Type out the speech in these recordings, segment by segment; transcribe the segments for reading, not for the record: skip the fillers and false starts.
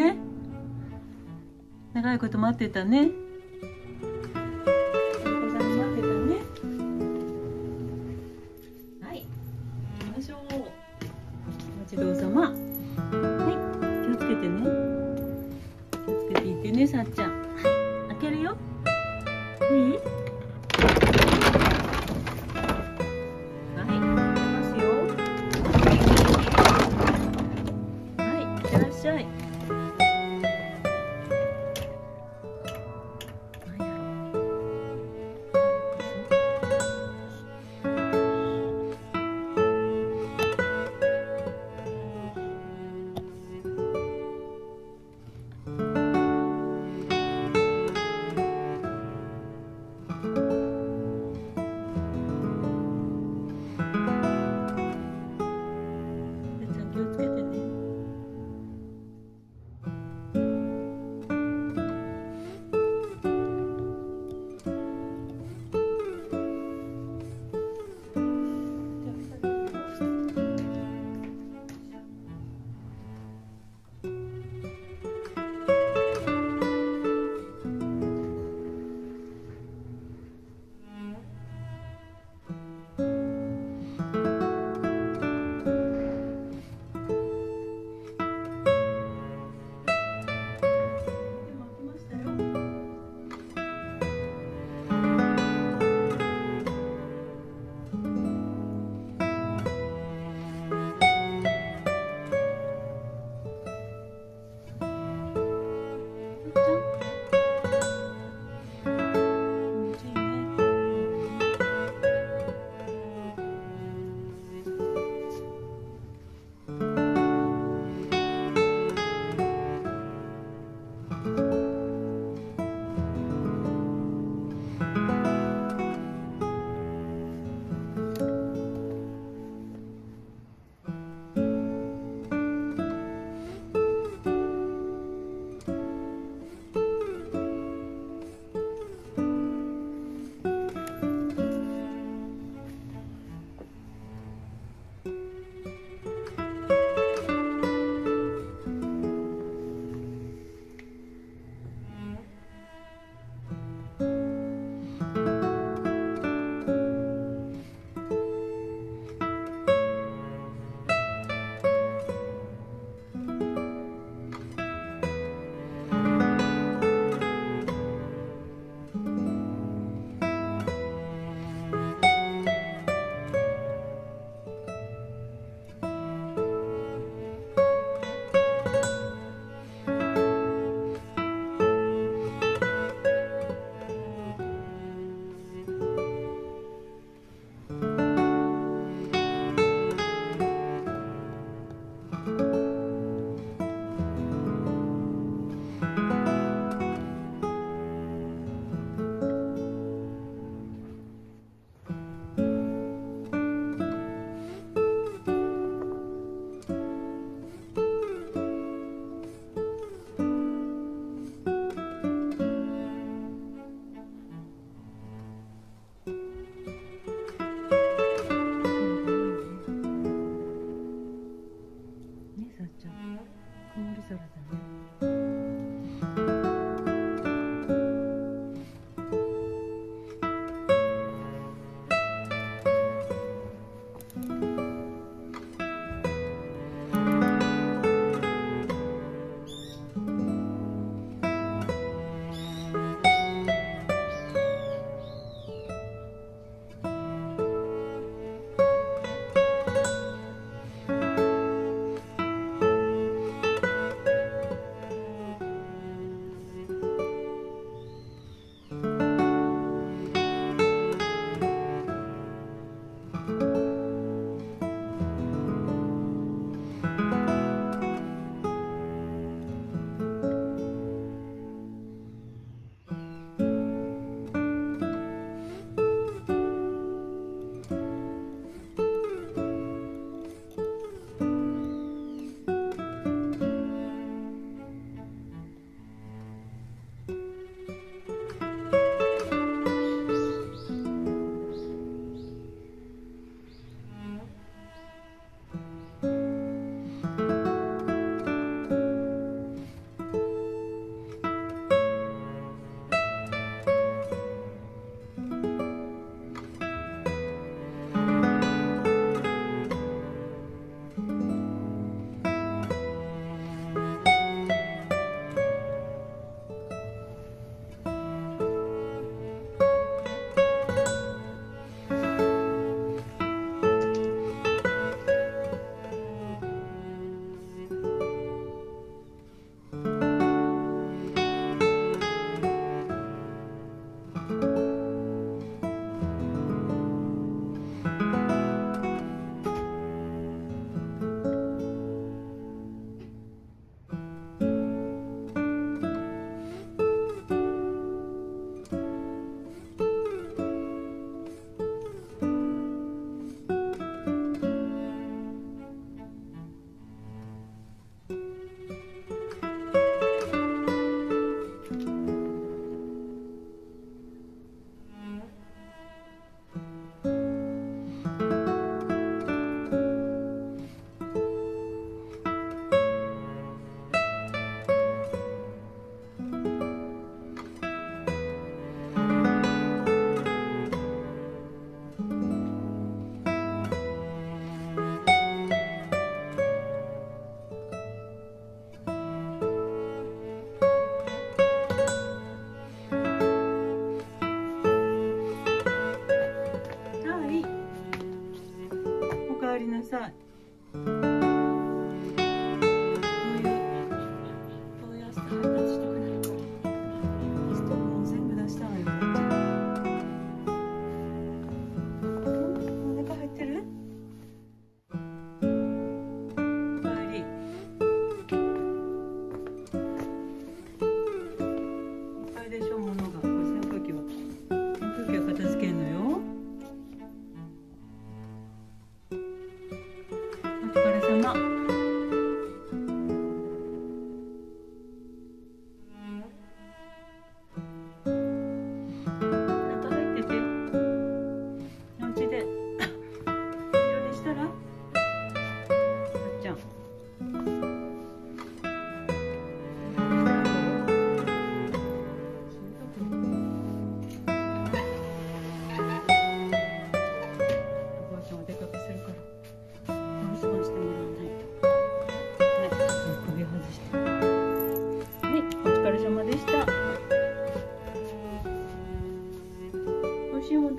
ね。長いこと待ってたね。はい、行きましょう。お待ちどうさま。はい、気をつけてね。気をつけていってね、さっちゃん。はい、開けるよ。いい？なさい。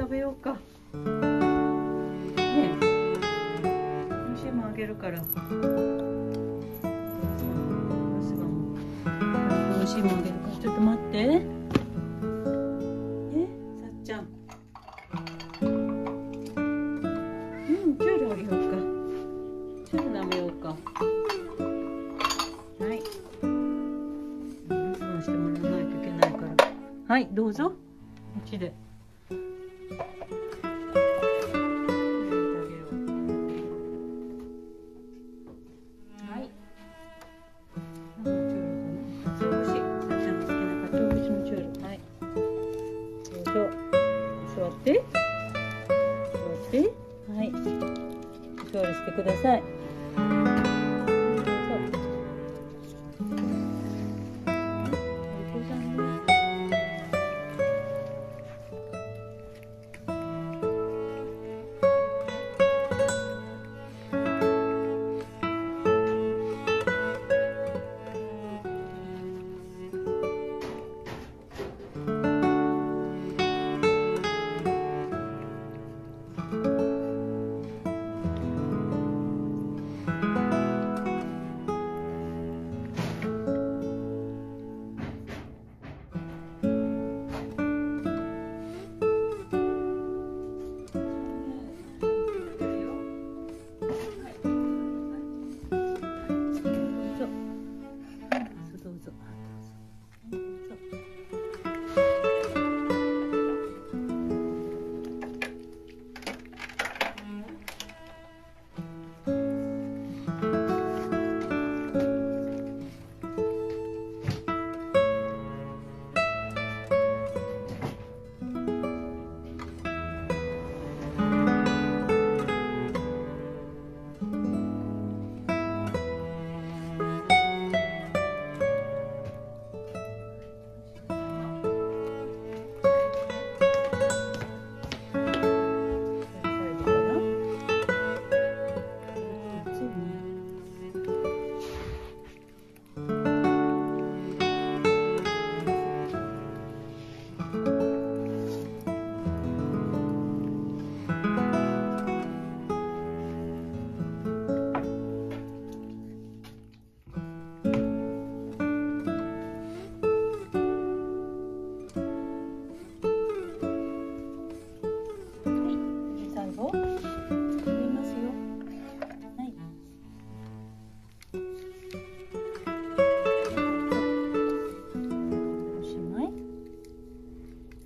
食べようか。ねえ、おいしいもんあげるから。おいしいもんあげるから。ちょっと待って。え、さっちゃん。うん、チュールあげようか。チュール舐めようか。はい。そうしてもらわないといけないから。はい、どうぞ。こっちで。はい、調理してください。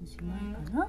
おしまいかな。はい。